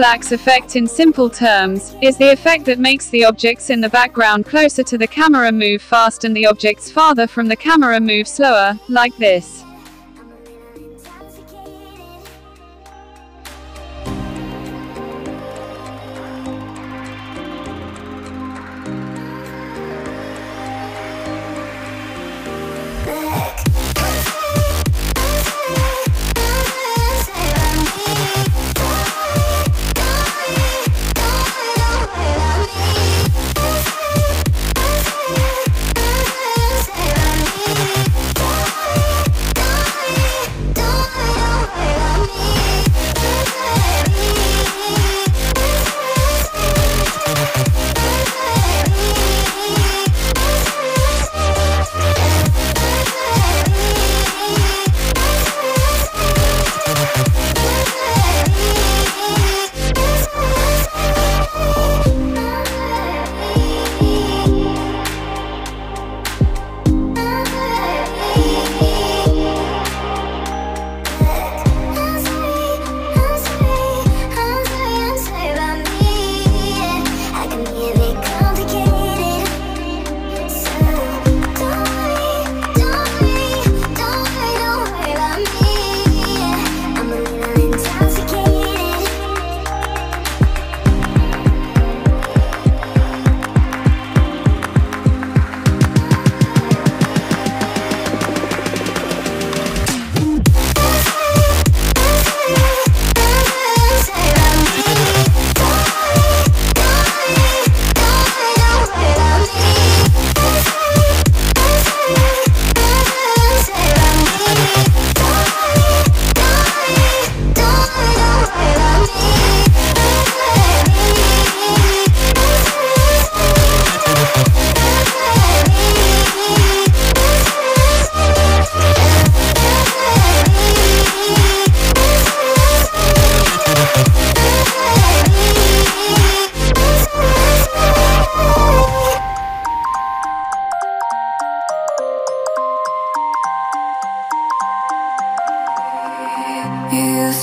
parallax effect in simple terms, is the effect that makes the objects in the background closer to the camera move fast and the objects farther from the camera move slower, like this.